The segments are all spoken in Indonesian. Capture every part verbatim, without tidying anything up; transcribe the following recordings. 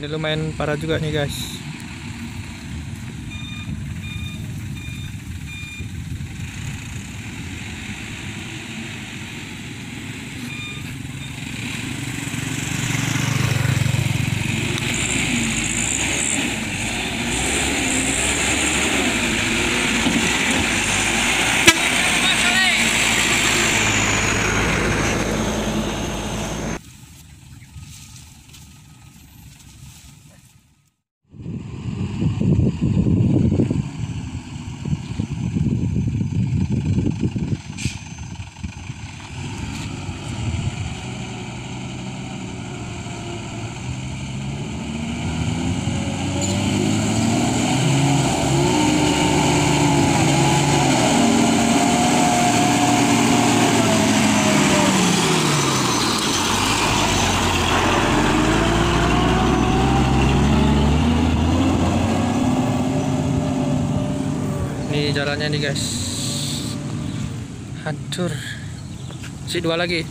Ini lumayan parah juga nih guys. Ini jalannya nih guys, hancur. Si dua lagi.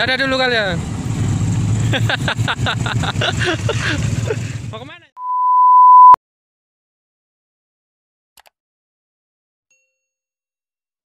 Dadah dulu kalian. Mau kemana?